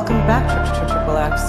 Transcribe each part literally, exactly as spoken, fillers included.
welcome back to Triple X.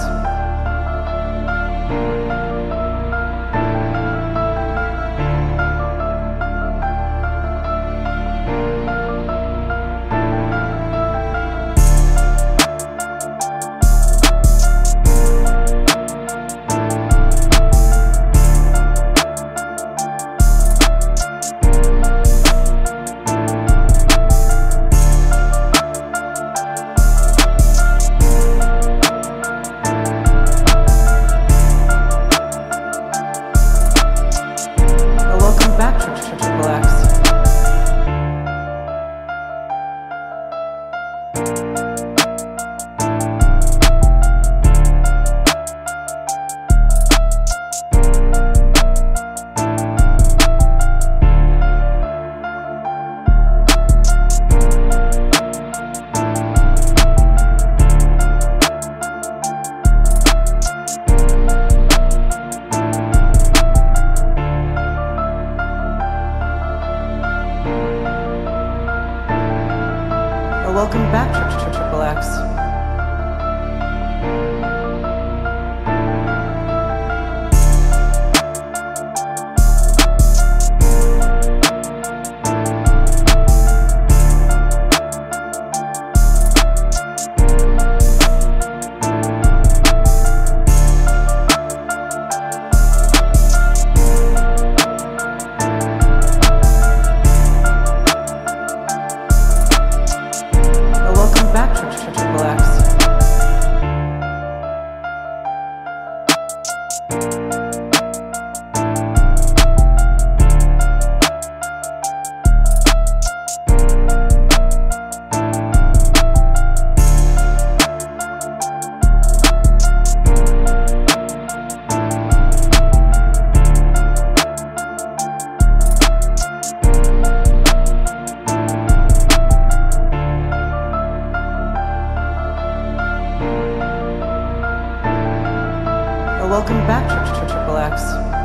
Welcome back to Triple X. Welcome back to Triple X.